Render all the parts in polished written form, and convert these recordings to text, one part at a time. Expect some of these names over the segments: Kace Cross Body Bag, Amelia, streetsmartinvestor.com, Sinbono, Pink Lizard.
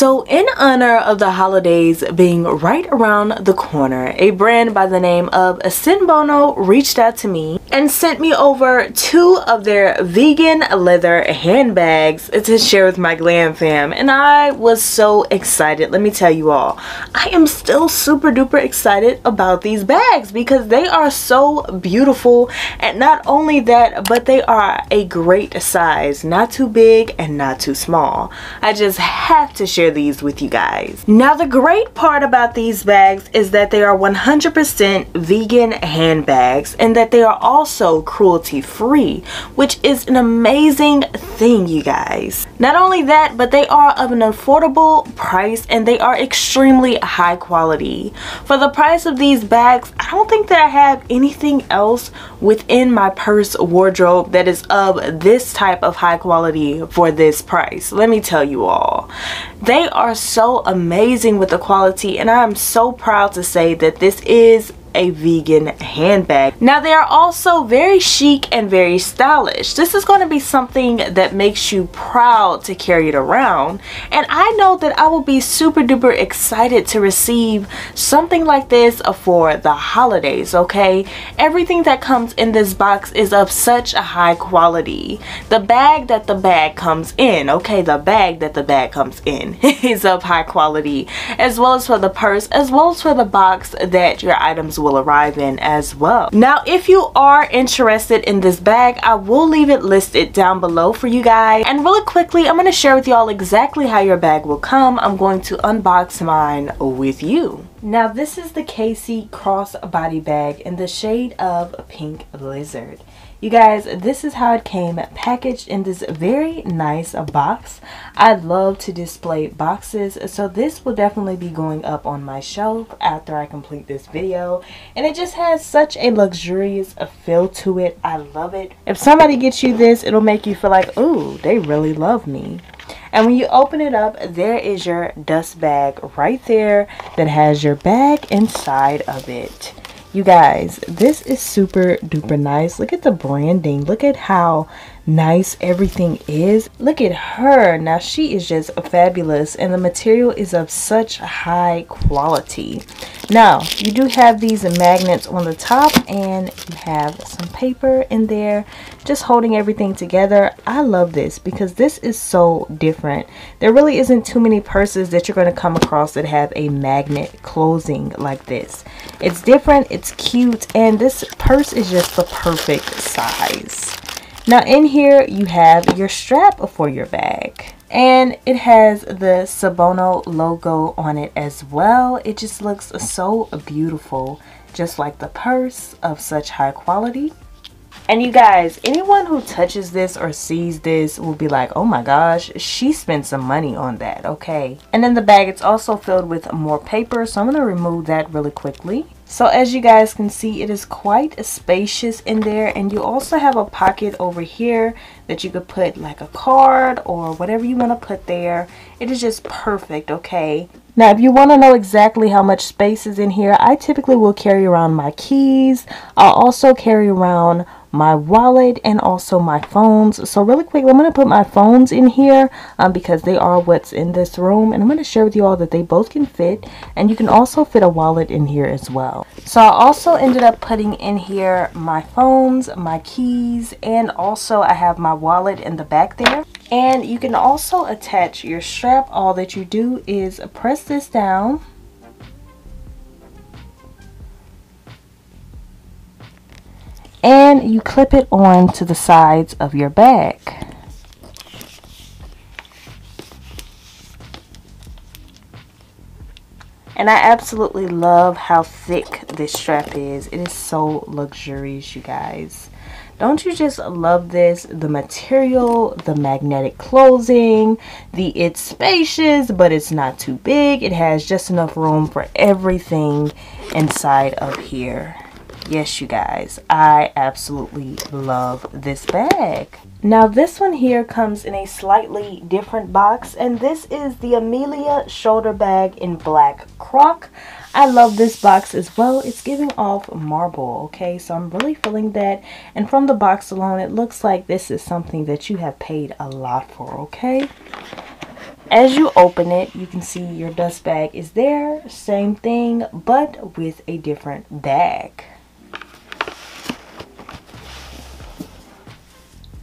So in honor of the holidays being right around the corner, a brand by the name of Sinbono reached out to me and sent me over 2 of their vegan leather handbags to share with my glam fam, and I was so excited. Let me tell you all, I am still super duper excited about these bags because they are so beautiful, and not only that, but they are a great size, not too big and not too small. I just have to share these with you guys. Now the great part about these bags is that they are 100% vegan handbags and that they are also cruelty free, which is an amazing thing, you guys. Not only that, but they are of an affordable price and they are extremely high quality. For the price of these bags, I don't think that I have anything else within my purse wardrobe that is of this type of high quality for this price. Let me tell you all, they are so amazing with the quality, and I am so proud to say that this is a vegan handbag. Now they are also very chic and very stylish. This is going to be something that makes you proud to carry it around, and I know that I will be super duper excited to receive something like this for the holidays. Okay, everything that comes in this box is of such a high quality. The bag that the bag comes in, okay, the bag that the bag comes in is of high quality, as well as for the purse, as well as for the box that your items will arrive in as well. Now if you are interested in this bag, I will leave it listed down below for you guys, and really quickly I'm going to share with y'all exactly how your bag will come. I'm going to unbox mine with you. Now this is the Kace Cross Body Bag in the shade of Pink Lizard. You guys, this is how it came packaged in this very nice box. I love to display boxes, so this will definitely be going up on my shelf after I complete this video. And it just has such a luxurious feel to it. I love it. If somebody gets you this, it'll make you feel like, ooh, they really love me. And when you open it up, there is your dust bag right there that has your bag inside of it. You guys, this is super duper nice. Look at the branding. Look at how nice everything is. Look at her. Now she is just fabulous, and the material is of such high quality. Now you do have these magnets on the top, and you have some paper in there just holding everything together. I love this because this is so different. There really isn't too many purses that you're going to come across that have a magnet closing like this. It's different, it's cute, and this purse is just the perfect size. Now in here you have your strap for your bag, and it has the Sinbono logo on it as well. It just looks so beautiful, just like the purse, of such high quality. And you guys, anyone who touches this or sees this will be like, oh my gosh, she spent some money on that, okay? And in the bag, it's also filled with more paper, so I'm going to remove that really quickly. So as you guys can see, it is quite spacious in there, and you also have a pocket over here that you could put like a card or whatever you want to put there. It is just perfect, okay? Now if you want to know exactly how much space is in here, I typically will carry around my keys. I'll also carry around my wallet and also my phones. So really quick, I'm going to put my phones in here because they are what's in this room, and I'm going to share with you all that they both can fit, and you can also fit a wallet in here as well. So I also ended up putting in here my phones, my keys, and also I have my wallet in the back there. And you can also attach your strap. All that you do is press this down, and you clip it on to the sides of your bag. And I absolutely love how thick this strap is. It is so luxurious, you guys. Don't you just love this? The material, the magnetic closing, it's spacious, but it's not too big. It has just enough room for everything inside of here. Yes, you guys, I absolutely love this bag. Now this one here comes in a slightly different box, and this is the Amelia shoulder bag in black croc. I love this box as well. It's giving off marble, okay? So I'm really feeling that, and from the box alone, it looks like this is something that you have paid a lot for, okay? As you open it, you can see your dust bag is there, same thing, but with a different bag.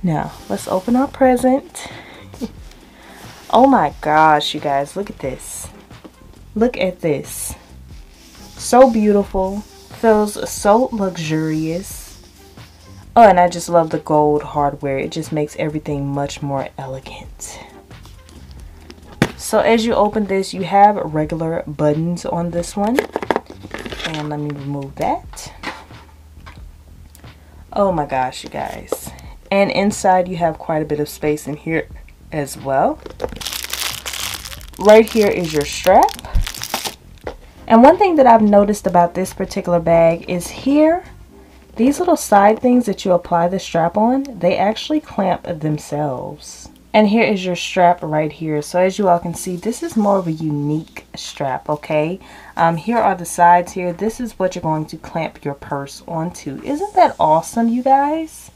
Now, let's open our present. Oh my gosh, you guys, look at this. Look at this. So beautiful. Feels so luxurious. Oh, and I just love the gold hardware. It just makes everything much more elegant. So as you open this, you have regular buttons on this one. And let me remove that. Oh my gosh, you guys. And inside you have quite a bit of space in here as well. Right here is your strap. And one thing that I've noticed about this particular bag is here, these little side things that you apply the strap on, they actually clamp themselves. And here is your strap right here. So as you all can see, this is more of a unique strap, okay? Here are the sides here. This is what you're going to clamp your purse onto. Isn't that awesome, you guys?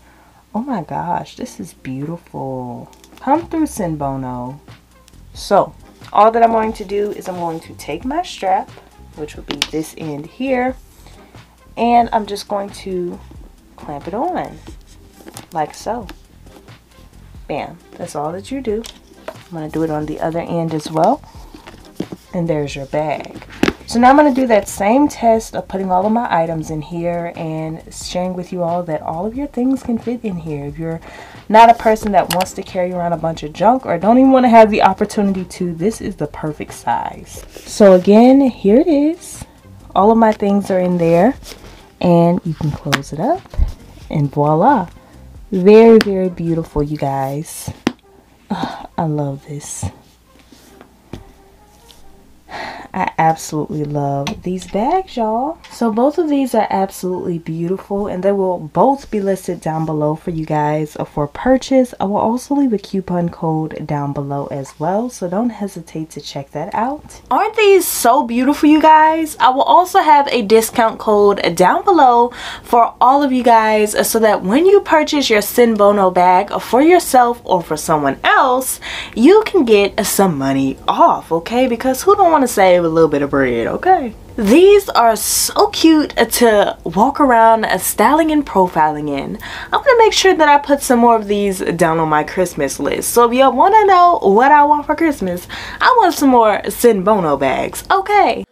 Oh my gosh, this is beautiful. Come through, Sinbono. So, all that I'm going to do is I'm going to take my strap, which will be this end here, and I'm just going to clamp it on, like so. Bam, that's all that you do. I'm gonna do it on the other end as well. And there's your bag. So now I'm gonna do that same test of putting all of my items in here and sharing with you all that all of your things can fit in here. If you're not a person that wants to carry around a bunch of junk or don't even wanna have the opportunity to, this is the perfect size. So again, here it is. All of my things are in there and you can close it up and voila. Very, very beautiful, you guys. Oh, I love this. I absolutely love these bags, y'all. So both of these are absolutely beautiful and they will both be listed down below for you guys for purchase. I will also leave a coupon code down below as well, so don't hesitate to check that out. Aren't these so beautiful, you guys? I will also have a discount code down below for all of you guys so that when you purchase your Sinbono bag for yourself or for someone else, you can get some money off, okay? Because who don't want to save a little bit of bread, okay? These are so cute to walk around styling and profiling in. I'm gonna make sure that I put some more of these down on my Christmas list. So if y'all wanna know what I want for Christmas, I want some more Sinbono bags, okay?